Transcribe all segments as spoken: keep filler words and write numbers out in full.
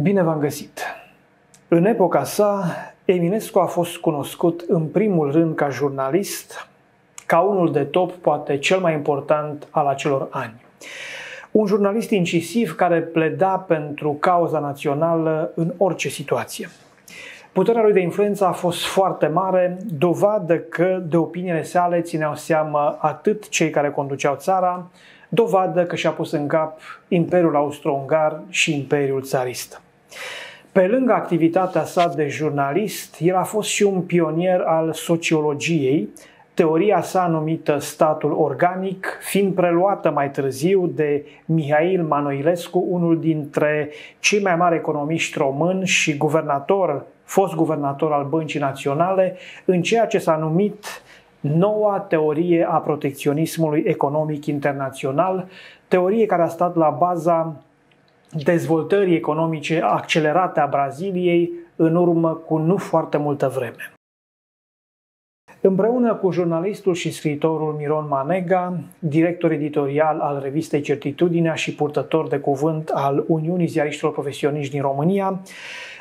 Bine v-am găsit! În epoca sa, Eminescu a fost cunoscut în primul rând ca jurnalist, ca unul de top, poate cel mai important al acelor ani. Un jurnalist incisiv care pleda pentru cauza națională în orice situație. Puterea lui de influență a fost foarte mare, dovadă că de opiniile sale țineau seama atât cei care conduceau țara, dovadă că și-a pus în cap Imperiul Austro-Ungar și Imperiul Țarist. Pe lângă activitatea sa de jurnalist, el a fost și un pionier al sociologiei, teoria sa numită Statul Organic, fiind preluată mai târziu de Mihail Manoilescu, unul dintre cei mai mari economiști români și guvernator, fost guvernator al Băncii Naționale, în ceea ce s-a numit Noua Teorie a Protecționismului Economic Internațional, teorie care a stat la baza dezvoltării economice accelerate a Braziliei în urmă cu nu foarte multă vreme. Împreună cu jurnalistul și scriitorul Miron Manega, director editorial al revistei Certitudinea și purtător de cuvânt al Uniunii Ziariștilor Profesioniști din România,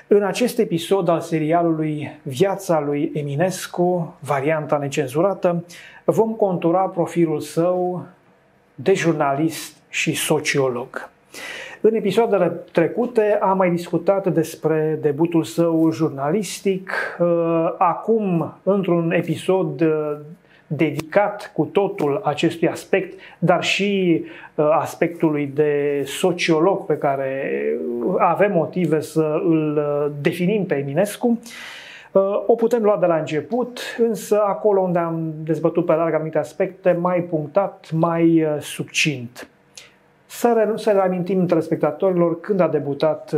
în acest episod al serialului Viața lui Eminescu, varianta necenzurată, vom contura profilul său de jurnalist și sociolog. În episoadele trecute am mai discutat despre debutul său jurnalistic. Acum, într-un episod dedicat cu totul acestui aspect, dar și aspectului de sociolog pe care avem motive să îl definim pe Eminescu, o putem lua de la început, însă acolo unde am dezbătut pe larg anumite aspecte, mai punctat, mai succint. Să reamintim între spectatorilor când a debutat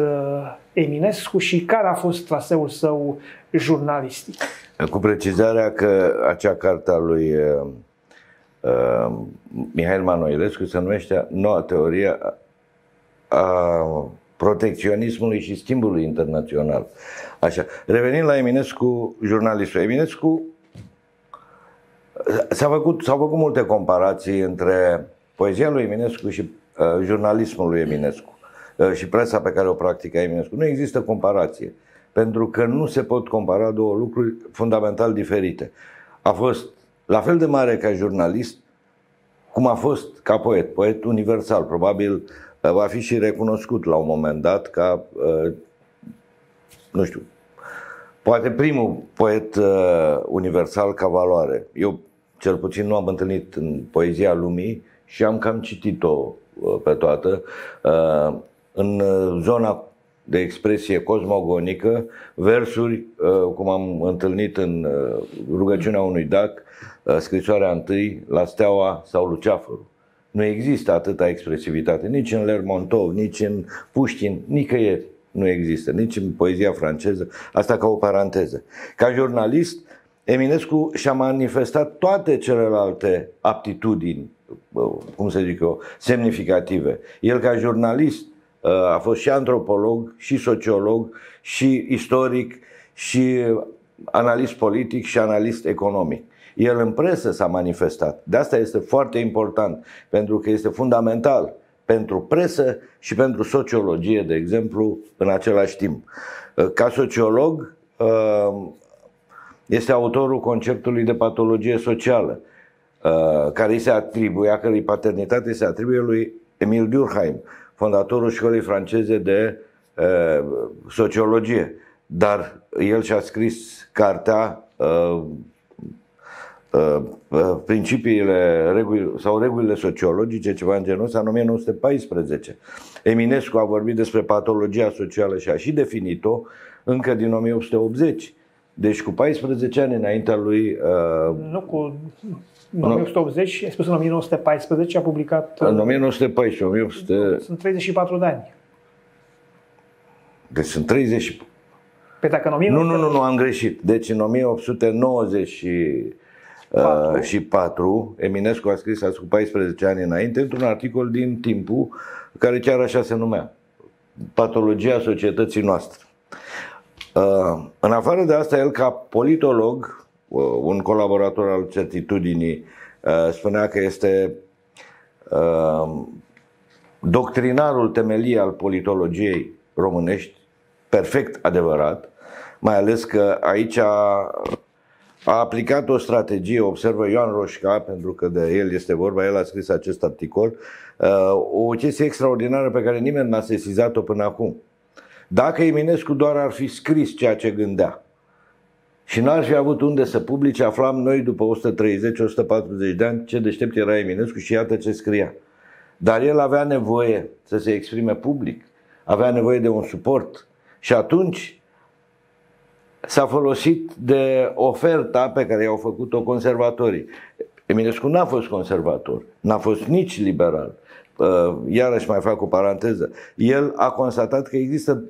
Eminescu și care a fost traseul său jurnalistic. Cu precizarea că acea carte a lui uh, Mihail Manoilescu se numește Noua Teorie a Protecționismului și Schimbului Internațional. Așa. Revenind la Eminescu, jurnalistul Eminescu, s-au făcut, s-au făcut multe comparații între poezia lui Eminescu și jurnalismul lui Eminescu și presa pe care o practică Eminescu. Nu există comparație, pentru că nu se pot compara două lucruri fundamental diferite. A fost la fel de mare ca jurnalist cum a fost ca poet, poet universal. Probabil va fi și recunoscut la un moment dat ca, nu știu, poate primul poet universal ca valoare. Eu cel puțin nu am întâlnit în poezia lumii și am cam citit-o pe toată, în zona de expresie cosmogonică, versuri, cum am întâlnit în Rugăciunea unui dac, Scrisoarea întâi, La steaua sau Luceafărul. Nu există atâta expresivitate, nici în Lermontov, nici în Pușkin, nicăieri nu există, nici în poezia franceză, asta ca o paranteză. Ca jurnalist, Eminescu și-a manifestat toate celelalte aptitudini, cum să zic eu, semnificative. El ca jurnalist a fost și antropolog, și sociolog, și istoric, și analist politic, și analist economic. El în presă s-a manifestat. De asta este foarte important, pentru că este fundamental pentru presă și pentru sociologie, de exemplu, în același timp. Ca sociolog este autorul conceptului de patologie socială, care îi se atribuie, a cărei paternitate se atribuie lui Émile Durkheim, fondatorul școlii franceze de uh, sociologie. Dar el și-a scris cartea uh, uh, Principiile reguli, sau regulile sociologice, ceva în genul ăsta, în o mie nouă sute paisprezece. Eminescu a vorbit despre patologia socială și a și definit-o încă din o mie opt sute optzeci. Deci cu paisprezece ani înaintea lui... Uh, nu cu... În o mie opt sute optzeci, a spus în o mie nouă sute paisprezece, a publicat... În o mie nouă sute paisprezece, o mie opt sute... Sunt treizeci și patru de ani. Deci sunt treizeci... Păi dacă în o mie nouă sute... Nu, nu, nu, nu, am greșit. Deci în o mie opt sute nouăzeci și patru, Eminescu a scris asta cu paisprezece ani înainte, într-un articol din Timpul, care chiar așa se numea. Patologia societății noastre. În afară de asta, el ca politolog... Un colaborator al Certitudinii spunea că este doctrinarul temelii al politologiei românești perfect adevărat, mai ales că aici a, a aplicat o strategie, observă Ioan Roșca, pentru că de el este vorba, el a scris acest articol, o chestie extraordinară pe care nimeni n-a sesizat-o până acum. Dacă Eminescu doar ar fi scris ceea ce gândea și n-ar fi avut unde să publice, aflam noi după o sută treizeci o sută patruzeci de ani ce deștept era Eminescu și iată ce scria. Dar el avea nevoie să se exprime public, avea nevoie de un suport și atunci s-a folosit de oferta pe care i-au făcut-o conservatorii. Eminescu n-a fost conservator, n-a fost nici liberal. Iarăși mai fac o paranteză. El a constatat că există,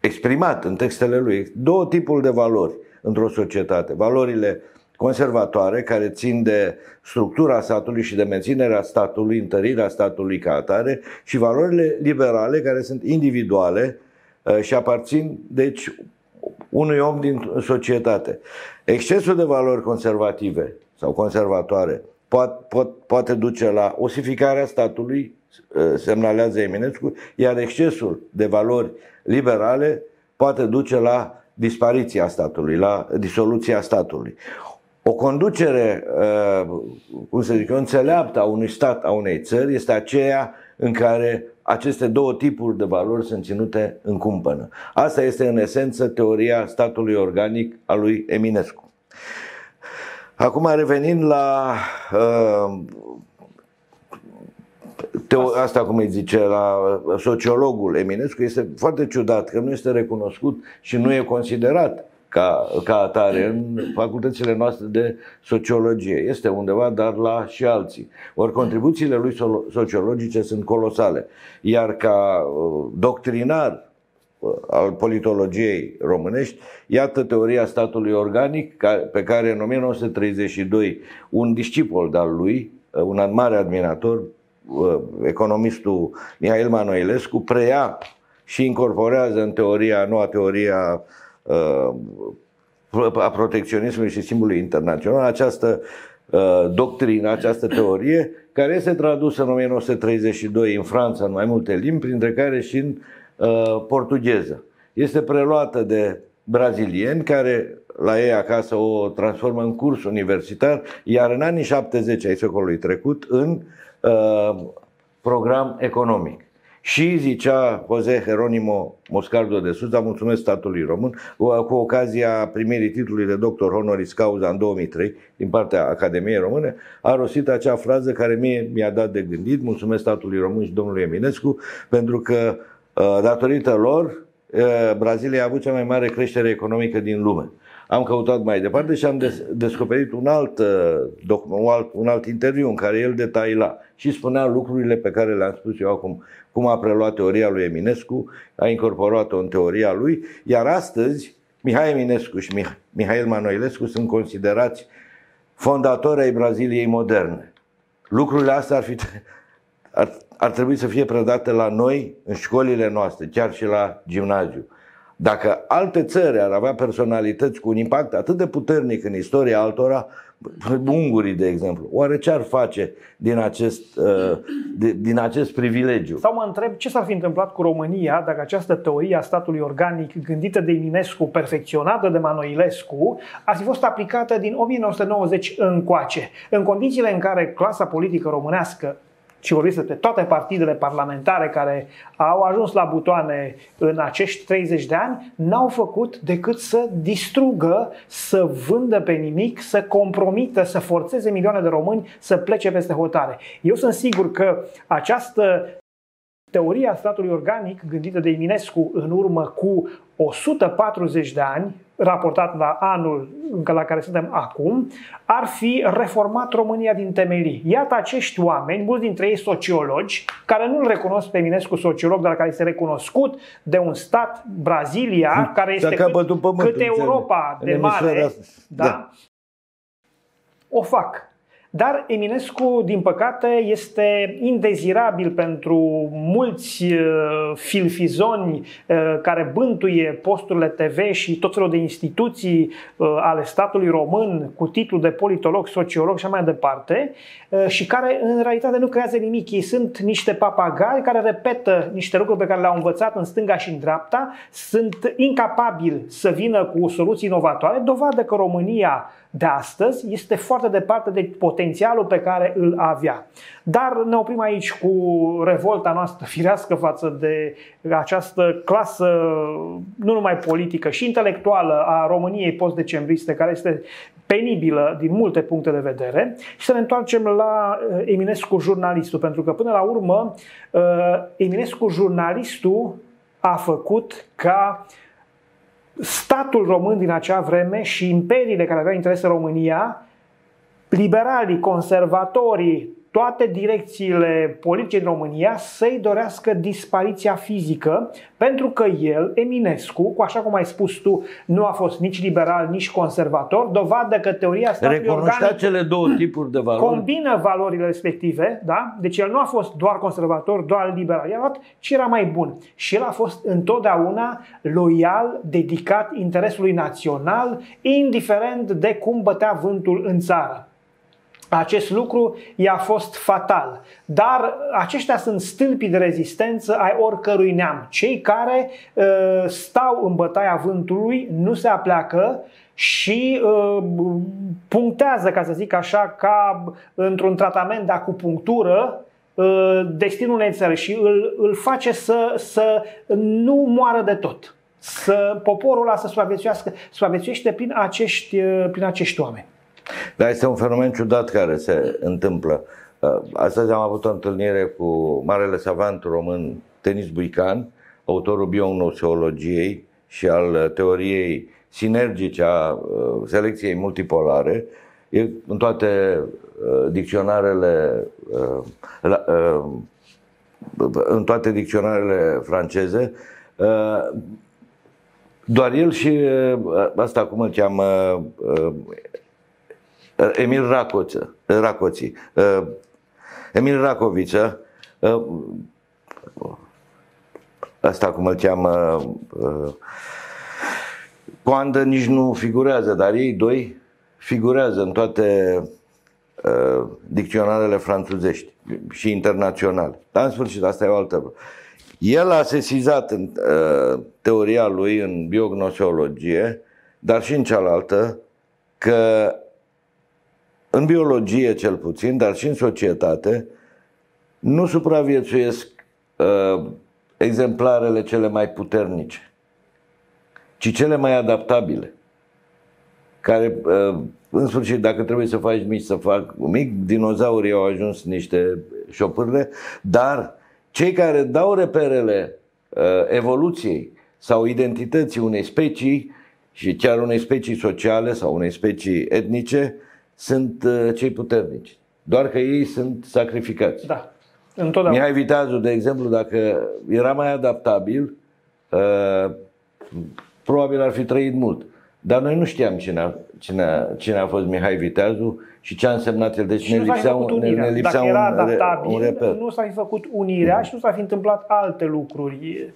exprimat în textele lui, două tipuri de valori într-o societate. Valorile conservatoare, care țin de structura statului și de menținerea statului, întărirea statului ca atare, și valorile liberale, care sunt individuale și aparțin, deci, unui om din societate. Excesul de valori conservative sau conservatoare Pot, pot, poate duce la osificarea statului, semnalează Eminescu, iar excesul de valori liberale poate duce la dispariția statului, la disoluția statului. O conducere, cum să zic, înțeleaptă a unui stat, a unei țări, este aceea în care aceste două tipuri de valori sunt ținute în cumpănă. Asta este în esență teoria statului organic a lui Eminescu. Acum, revenind la uh, teo- asta, cum îi zice, la sociologul Eminescu, este foarte ciudat că nu este recunoscut și nu e considerat ca, ca atare în facultățile noastre de sociologie. Este undeva, dar la și alții. Ori contribuțiile lui sociologice sunt colosale. Iar ca uh, doctrinar al politologiei românești, iată teoria statului organic, pe care în o mie nouă sute treizeci și doi un discipol de-al lui, un mare admirator, economistul Mihail Manoilescu, preia și incorporează în teoria, noua teorie a, a protecționismului și simbolului internațional, această doctrină, această teorie, care este tradusă în o mie nouă sute treizeci și doi în Franța, în mai multe limbi, printre care și în portugheză. Este preluată de brazilieni, care la ei acasă o transformă în curs universitar, iar în anii șaptezeci ai secolului trecut în uh, program economic. Și zicea Jose Heronimo Moscardo de Suza, mulțumesc statului român, cu ocazia primirii titlului de doctor honoris causa în două mii trei din partea Academiei Române, a rostit acea frază care mie mi-a dat de gândit, mulțumesc statului român și domnului Eminescu, pentru că datorită lor, Brazilia a avut cea mai mare creștere economică din lume. Am căutat mai departe și am descoperit un alt, un alt, un alt interviu în care el detaila și spunea lucrurile pe care le-am spus eu acum, cum a preluat teoria lui Eminescu, a incorporat-o în teoria lui, iar astăzi Mihai Eminescu și Mih- Mihail Manoilescu sunt considerați fondatori ai Braziliei moderne. Lucrurile astea ar fi... Ar, ar trebui să fie predate la noi, în școlile noastre, chiar și la gimnaziu. Dacă alte țări ar avea personalități cu un impact atât de puternic în istoria altora, ungurii, de exemplu, oare ce ar face din acest, uh, de, din acest privilegiu? Sau mă întreb ce s-ar fi întâmplat cu România dacă această teorie a statului organic, gândită de Eminescu, perfecționată de Manoilescu, ar fi fost aplicată din o mie nouă sute nouăzeci încoace, în condițiile în care clasa politică românească, și vorbim despre toate partidele parlamentare care au ajuns la butoane în acești treizeci de ani, n-au făcut decât să distrugă, să vândă pe nimic, să compromită, să forțeze milioane de români să plece peste hotare. Eu sunt sigur că această teorie a statului organic, gândită de Eminescu în urmă cu o sută patruzeci de ani, raportat la anul la care suntem acum, ar fi reformat România din temelii. Iată acești oameni, mulți dintre ei sociologi, care nu-l recunosc pe Eminescu sociolog, dar care este recunoscut de un stat, Brazilia, care este cât, cât Europa de mare, da, da. o fac. Dar Eminescu, din păcate, este indezirabil pentru mulți filfizoni care bântuie posturile T V și tot felul de instituții ale statului român cu titlul de politolog, sociolog și așa mai departe și care în realitate nu creează nimic. Ei sunt niște papagali care repetă niște lucruri pe care le-au învățat în stânga și în dreapta, sunt incapabili să vină cu soluții inovatoare, dovadă că România de astăzi este foarte departe de potențialul pe care îl avea. Dar ne oprim aici cu revolta noastră firească față de această clasă, nu numai politică, și intelectuală a României post-decembriste, care este penibilă din multe puncte de vedere, și să ne întoarcem la Eminescu jurnalistul, pentru că până la urmă Eminescu jurnalistul a făcut ca statul român din acea vreme și imperiile care aveau interes în România, liberalii, conservatorii, toate direcțiile politice din România să-i dorească dispariția fizică, pentru că el, Eminescu, cu așa cum ai spus tu, nu a fost nici liberal, nici conservator, dovadă că teoria statului organic cele două tipuri de valori. Combină valorile respective, da? Deci el nu a fost doar conservator, doar liberal, el a luat ce era mai bun. Și el a fost întotdeauna loial, dedicat interesului național, indiferent de cum bătea vântul în țară. Acest lucru i-a fost fatal, dar aceștia sunt stâlpii de rezistență ai oricărui neam. Cei care uh, stau în bătaia vântului, nu se apleacă și uh, punctează, ca să zic așa, ca într-un tratament de acupunctură, uh, destinul unei țări și îl, îl face să, să nu moară de tot, să poporul ăla să supraviețuiască, supraviețuiește prin acești, uh, prin acești oameni. Dar este un fenomen ciudat care se întâmplă. Astăzi am avut o întâlnire cu marele savant român Denis Buican, autorul bionoseologiei și al teoriei sinergice a selecției multipolare. E în toate dicționarele, în toate dicționarele franceze. Doar el și asta cum îl cheamă, Emil Racoță, Racoții, uh, Emil Racoviță, uh, asta cum îl cheamă, uh, Coanda nici nu figurează, dar ei doi figurează în toate uh, dicționarele franțuzești și internaționale. Dar în sfârșit, asta e o altă. El a sesizat în uh, teoria lui, în biognoseologie, dar și în cealaltă, că în biologie cel puțin, dar și în societate, nu supraviețuiesc uh, exemplarele cele mai puternice, ci cele mai adaptabile. Care, uh, în sfârșit, dacă trebuie să faci mici, să fac mic, dinozaurii au ajuns niște șopârle, dar cei care dau reperele uh, evoluției sau identității unei specii și chiar unei specii sociale sau unei specii etnice, sunt uh, cei puternici, doar că ei sunt sacrificați. Da. Întotdeauna. Mihai Viteazu, de exemplu, dacă era mai adaptabil, uh, probabil ar fi trăit mult. Dar noi nu știam cine a, cine a, cine a fost Mihai Viteazu și ce a însemnat el. Deci și ne lipsea, un, ne, ne lipsea dacă era adaptabil, un reper. Nu s-a fi făcut unirea mm. și nu s-a fi întâmplat alte lucruri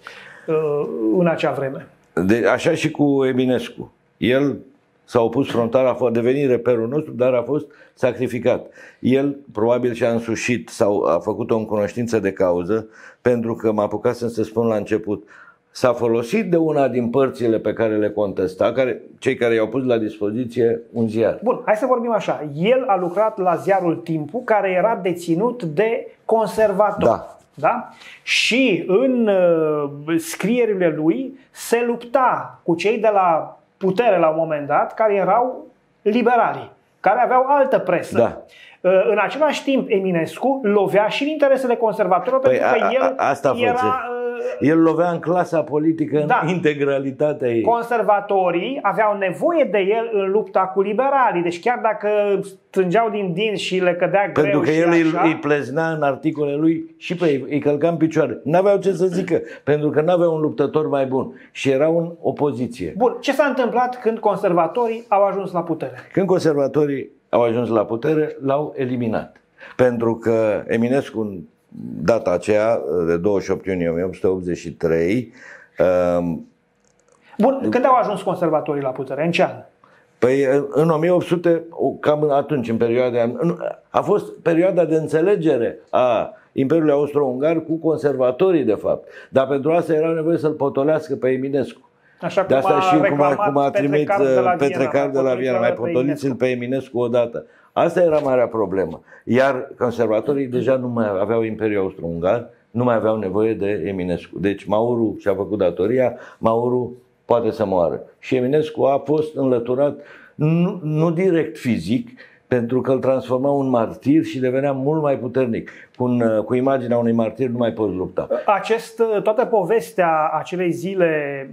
uh, în acea vreme. De, așa și cu Eminescu. El s-a opus frontal, a devenit reperul nostru, dar a fost sacrificat. El probabil și-a însușit sau a făcut-o în cunoștință de cauză, pentru că m-a apucat să spun la început. S-a folosit de una din părțile pe care le contesta, care, cei care i-au pus la dispoziție un ziar. Bun, hai să vorbim așa. El a lucrat la ziarul Timpul, care era deținut de conservator. Da. Da? Și în uh, scrierile lui se lupta cu cei de la putere la un moment dat, care erau liberali, care aveau altă presă. Da. În același timp, Eminescu lovea și în interesele conservatorilor, păi pentru că a, a, el asta era El lovea în clasa politică, da, în integralitatea ei. Conservatorii aveau nevoie de el în lupta cu liberalii. Deci chiar dacă strângeau din dinți și le cădea greu. Pentru că el așa, îi pleznea în articolele lui și pe îi călca în picioare. N-aveau ce să zică, pentru că n-aveau un luptător mai bun. Și erau în opoziție. Bun, ce s-a întâmplat când conservatorii au ajuns la putere? Când conservatorii au ajuns la putere, l-au eliminat. Pentru că Eminescu, în data aceea, de douăzeci și opt iunie o mie opt sute optzeci și trei... Bun, când au ajuns conservatorii la putere? În ce an? Păi în o mie opt sute, cam atunci, în perioada... A fost perioada de înțelegere a Imperiului Austro-Ungar cu conservatorii, de fapt. Dar pentru asta era nevoie să-l potolească pe Eminescu. Așa cum de asta a și cum a, cum a trimis Petre Carp de la Viena, mai potoliți-l pe Eminescu odată. Asta era marea problemă. Iar conservatorii deja nu mai aveau Imperiul Austro-Ungar, nu mai aveau nevoie de Eminescu. Deci Mauru și-a făcut datoria, Mauru poate să moară. Și Eminescu a fost înlăturat, nu, nu direct fizic, pentru că îl transforma un martir și devenea mult mai puternic. Cu, un, cu imaginea unui martir nu mai poți lupta. Acest, toată povestea acelei zile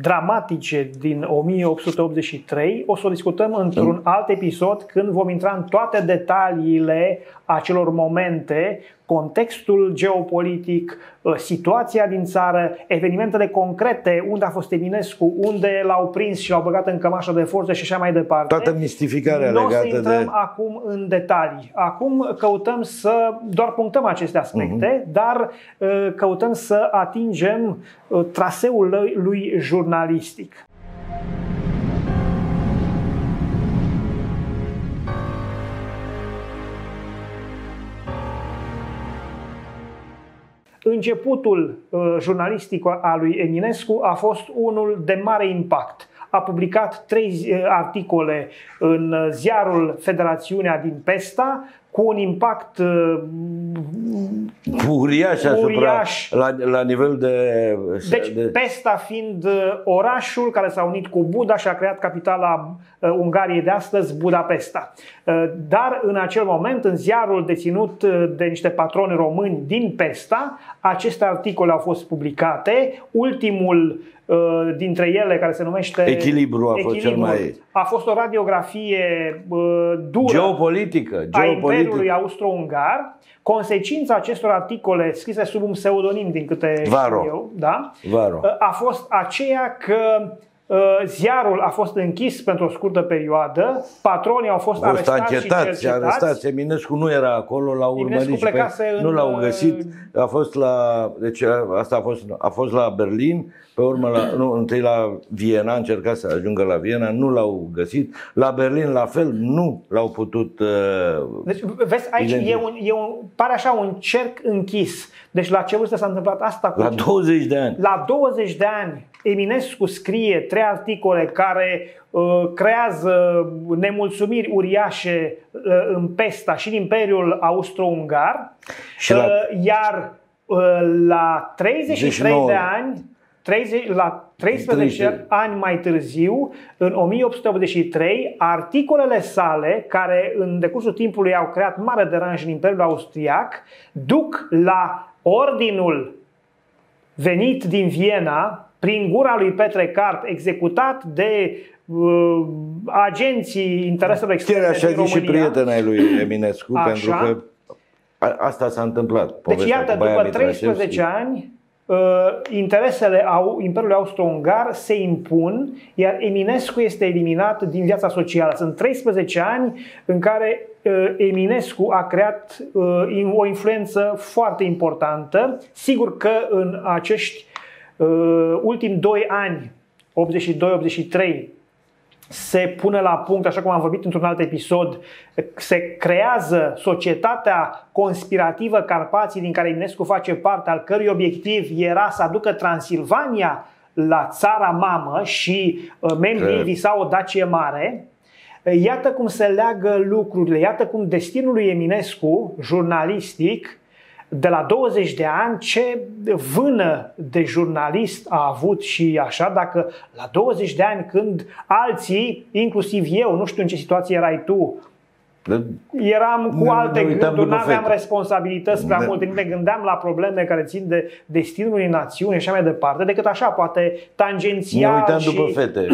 dramatice din o mie opt sute optzeci și trei o să o discutăm într-un alt episod, când vom intra în toate detaliile acelor momente, contextul geopolitic, situația din țară, evenimentele concrete, unde a fost Eminescu, unde l-au prins și l-au băgat în cămașa de forță și așa mai departe. Toată mistificarea legată de... Nu o să intrăm de... acum în detalii. Acum căutăm să doar punctăm aceste aspecte, uh-huh. dar căutăm să atingem traseul lui jurnalistic. Începutul uh, jurnalistic al lui Eminescu a fost unul de mare impact. A publicat trei uh, articole în uh, ziarul Federațiunea din Pesta, cu un impact uh, uriaș, uriaș. La, la nivel de... Deci de... Pesta fiind uh, orașul care s-a unit cu Buda și a creat capitala uh, Ungariei de astăzi, Budapesta. Uh, dar în acel moment, în ziarul deținut uh, de niște patroni români din Pesta, aceste articole au fost publicate. Ultimul uh, dintre ele, care se numește... Echilibru a fost Echilibru, cel mai... A fost o radiografie uh, dură. Geopolitică. Geopolitică. Lui austro-ungar. Consecința acestor articole scrise sub un pseudonim, din câte Varo. știu eu, da? Varo. a fost aceea că ziarul a fost închis pentru o scurtă perioadă, patronii au fost, fost arestați și arestați. Eminescu nu era acolo, l-au urmărit, în... nu l-au găsit. A fost la, deci asta a fost, a fost la Berlin, pe urmă la, nu, întâi la Viena, încerca să ajungă la Viena, nu l-au găsit. La Berlin la fel, nu l-au putut. Uh, deci vezi, aici e un, e un, pare așa un cerc închis. Deci la ce vârstă s-a întâmplat asta? Cu la douăzeci de ani. La douăzeci de ani Eminescu scrie trei articole care uh, creează nemulțumiri uriașe uh, în Pesta și în Imperiul Austro-Ungar. Uh, la... Iar uh, la treizeci și trei de ani, treizeci, la treisprezece treizeci. ani mai târziu, în o mie opt sute optzeci și trei, articolele sale, care în decursul timpului au creat mare deranj în Imperiul Austriac, duc la ordinul venit din Viena, prin gura lui Petre Carp, executat de uh, agenții intereselor externe din România. Chiar așa și prietena lui Eminescu, așa. Pentru că a, asta s-a întâmplat. Deci iată, după treisprezece ani, uh, interesele au, Imperiului Austro-Ungar se impun, iar Eminescu este eliminat din viața socială. Sunt treisprezece ani în care uh, Eminescu a creat uh, o influență foarte importantă. Sigur că în acești Uh, ultimii doi ani, optzeci și doi optzeci și trei, se pune la punct, așa cum am vorbit într-un alt episod, se creează societatea conspirativă Carpații, din care Eminescu face parte, al cărui obiectiv era să aducă Transilvania la țara mamă și uh, membrii visau o Dacie mare. Iată cum se leagă lucrurile, iată cum destinul lui Eminescu, jurnalistic, de la douăzeci de ani, ce vână de jurnalist a avut și așa, dacă la douăzeci de ani, când alții, inclusiv eu, nu știu în ce situație erai tu, Eram cu alte gânduri, nu aveam responsabilități prea multe, nu ne gândeam la probleme care țin de destinul unei națiuni și așa mai departe, decât așa, poate tangențial. Ne uitam și... după fete.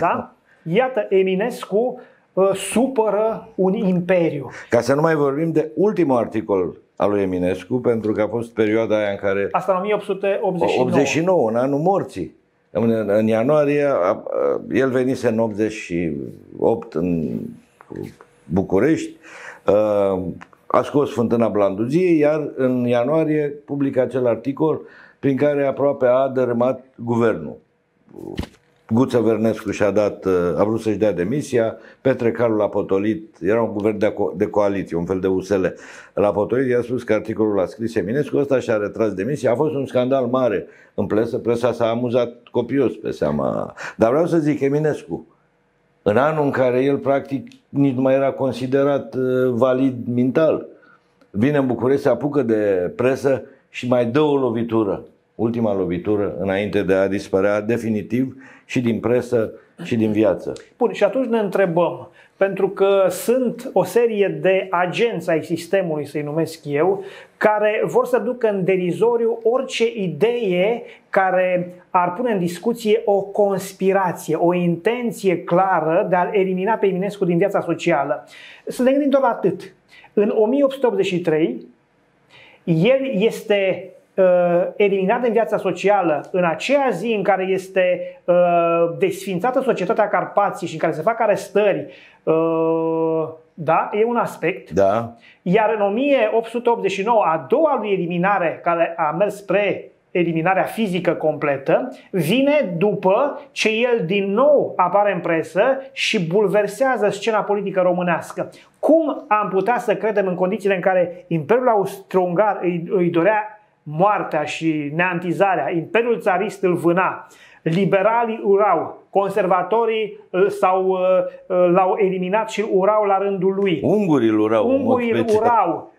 Da? Iată, Eminescu uh, supără un imperiu. Ca să nu mai vorbim de ultimul articol al lui Eminescu, pentru că a fost perioada aia în care... Asta în o mie opt sute optzeci și nouă. optzeci și nouă, în anul morții. În, în ianuarie, a, el venise în optzeci și opt în București, a scos Fântâna Blanduziei, iar în ianuarie publică acel articol prin care aproape a dărâmat guvernul. Guță Vernescu și-a dat, a vrut să-și dea demisia, Petre Carp l-a potolit, era un guvern de, co de coaliție, un fel de U S L, l-a potolit, i-a spus că articolul l-a scris Eminescu, ăsta și-a retras demisia, a fost un scandal mare în presă, presa s-a amuzat copios pe seama, dar vreau să zic, Eminescu, în anul în care el practic nici nu mai era considerat valid mental, vine în București, se apucă de presă și mai dă o lovitură. Ultima lovitură înainte de a dispărea definitiv și din presă și din viață. Bun, și atunci ne întrebăm, pentru că sunt o serie de agenți ai sistemului, să-i numesc eu, care vor să ducă în derizoriu orice idee care ar pune în discuție o conspirație, o intenție clară de a-l elimina pe Eminescu din viața socială. Să ne gândim doar atât. În o mie opt sute optzeci și trei, el este... eliminat din viața socială în aceea zi în care este uh, desființată societatea Carpații și în care se fac arestări, uh, da, e un aspect. Da. Iar în o mie opt sute optzeci și nouă, a doua lui eliminare, care a mers spre eliminarea fizică completă, vine după ce el din nou apare în presă și bulversează scena politică românească. Cum am putea să credem în condițiile în care Imperiul Austro-Ungar îi, îi dorea moartea și neantizarea, Imperiul Țarist îl vâna, liberalii urau, conservatorii sau l-au eliminat și urau la rândul lui. Ungurii îl urau. Ungurii îl urau.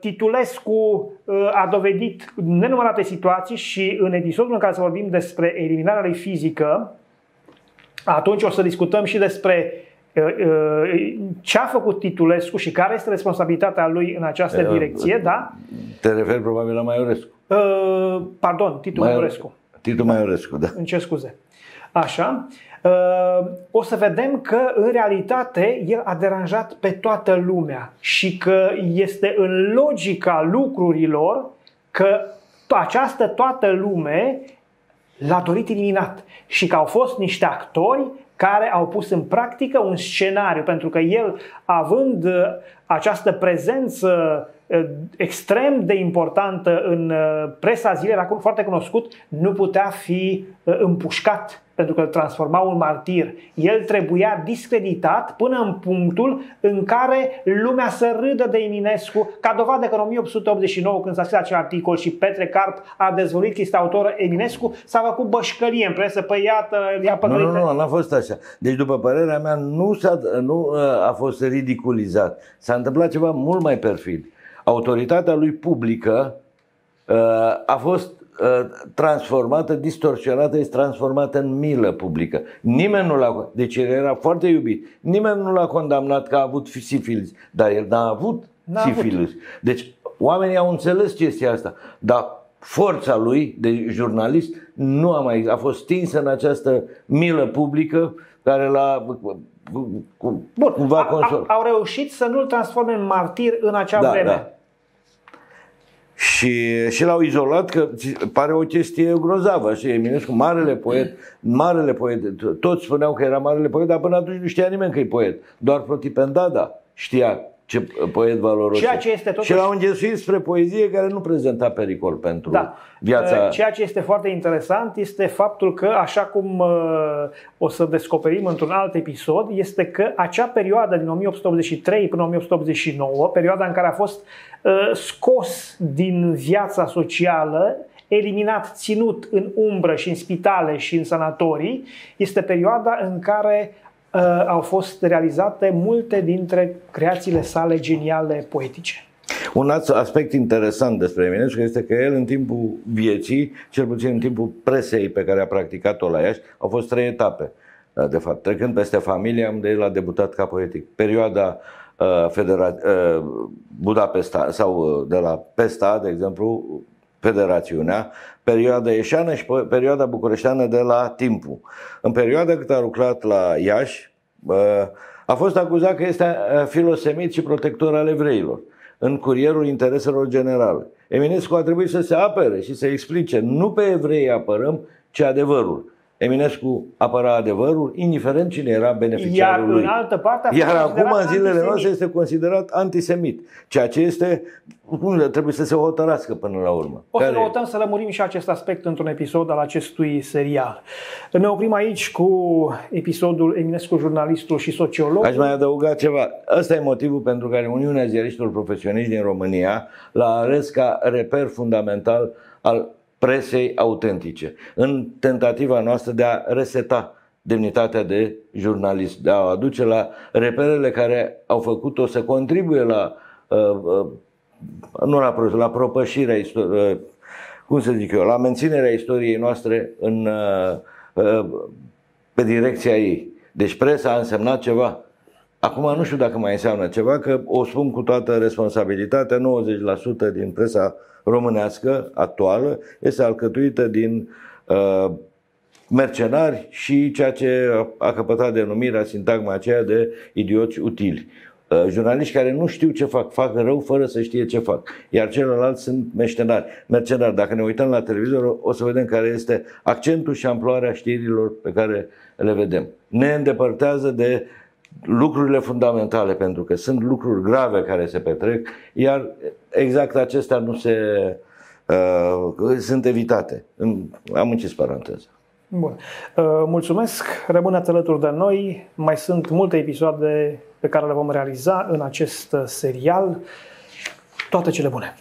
Titulescu a dovedit nenumărate situații și în episodul în care să vorbim despre eliminarea lui fizică, atunci o să discutăm și despre ce a făcut Titulescu și care este responsabilitatea lui în această direcție, da? Te referi probabil la Maiorescu. Uh, pardon, Titu Maiorescu. Titu Maiorescu, da. Îmi cer scuze. Așa. Uh, o să vedem că, în realitate, el a deranjat pe toată lumea și că este în logica lucrurilor că această toată lume l-a dorit eliminat și că au fost niște actori care au pus în practică un scenariu, pentru că el, având această prezență extrem de importantă în presa zilei, era foarte cunoscut, nu putea fi împușcat, pentru că îl transformau în martir. El trebuia discreditat până în punctul în care lumea să râdă de Eminescu, ca dovadă că în o mie opt sute optzeci și nouă, când s-a scris acel articol și Petre Carp a dezvăluit că este autor Eminescu, s-a făcut bășcărie în presă, păi iată, i-a păcălit. Nu, nu, nu, n-a fost așa. Deci, după părerea mea, nu, s-a, nu a fost ridiculizat. S-a întâmplat ceva mult mai perfid. Autoritatea lui publică a fost transformată, distorsionată, este transformată în milă publică. Nimeni nu l-a... Deci el era foarte iubit. Nimeni nu l-a condamnat că a avut sifilis, dar el n-a avut sifilis. Deci oamenii au înțeles chestia asta, dar forța lui de jurnalist nu a mai... a fost stinsă în această milă publică care l-a... Bun, cumva a, a, au reușit să nu-l transforme în martir în acea da, vreme. Da. Și, și l-au izolat, că pare o chestie grozavă. Și Eminescu, marele poet, marele poet, toți spuneau că era marele poet, dar până atunci nu știa nimeni că e poet. Doar Protipendada știa ce poet valoros. Ceea ce este totuși... Și l-au înghesuit spre poezie care nu prezenta pericol pentru da. viața. Ceea ce este foarte interesant este faptul că, așa cum o să descoperim într-un alt episod, este că acea perioadă din o mie opt sute optzeci și trei până o mie opt sute optzeci și nouă, perioada în care a fost scos din viața socială, eliminat, ținut în umbră și în spitale și în sanatorii, este perioada în care au fost realizate multe dintre creațiile sale geniale poetice. Un alt aspect interesant despre Eminescu este că el în timpul vieții, cel puțin în timpul presei pe care a practicat-o la Iași, au fost trei etape. De fapt, trecând peste familia, unde el a debutat ca poetic. Perioada Federa... Budapesta sau de la Pesta, de exemplu, Federațiunea, perioada ieșeană și perioada bucureșteană de la Timpul. În perioada cât a lucrat la Iași, a fost acuzat că este filosemit și protector al evreilor, în curierul intereselor generale. Eminescu a trebuit să se apere și să explice, nu pe evrei apărăm, ci adevărul. Eminescu apăra adevărul, indiferent cine era beneficiarul lui. Iar, în altă parte, a fost Iar acum, în zilele antisemit. noastre, este considerat antisemit. Ceea ce este, trebuie să se hotărască până la urmă. O să Care... notăm să lămurim și acest aspect într-un episod al acestui serial. Ne oprim aici cu episodul Eminescu, jurnalistul și sociolog. Aș mai adăuga ceva. Ăsta e motivul pentru care Uniunea Ziariștilor Profesioniști din România l-a ales ca reper fundamental al presei autentice, în tentativa noastră de a reseta demnitatea de jurnalist, de a o aduce la reperele care au făcut-o să contribuie la, nu la, la propășirea istoriei, cum să zic eu, la menținerea istoriei noastre în, pe direcția ei. Deci presa a însemnat ceva. Acum nu știu dacă mai înseamnă ceva, că o spun cu toată responsabilitatea, nouăzeci la sută din presa românească actuală este alcătuită din uh, mercenari și ceea ce a căpătat denumirea, sintagma aceea de idioți utili. Uh, jurnaliști care nu știu ce fac, fac rău fără să știe ce fac, iar celălalt sunt mercenari. mercenari. Dacă ne uităm la televizor, o să vedem care este accentul și amploarea știrilor pe care le vedem. Ne îndepărtează de lucrurile fundamentale, pentru că sunt lucruri grave care se petrec, iar exact acestea nu se uh, sunt evitate. Am închis paranteza. Bun. Uh, mulțumesc, rămâneți alături de noi. Mai sunt multe episoade pe care le vom realiza în acest serial. Toate cele bune!